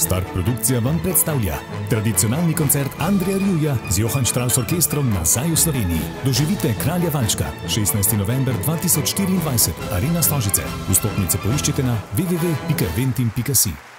Star produkcija vam predstavlja tradicionalni koncert Andreja Rieuja z Johann Strauss Orkestrom nazaj v Sloveniji. Doživite Kralja Valčka 16. november 2024, Arena Stožice. Vstopnice poiščite na www.ventim.si.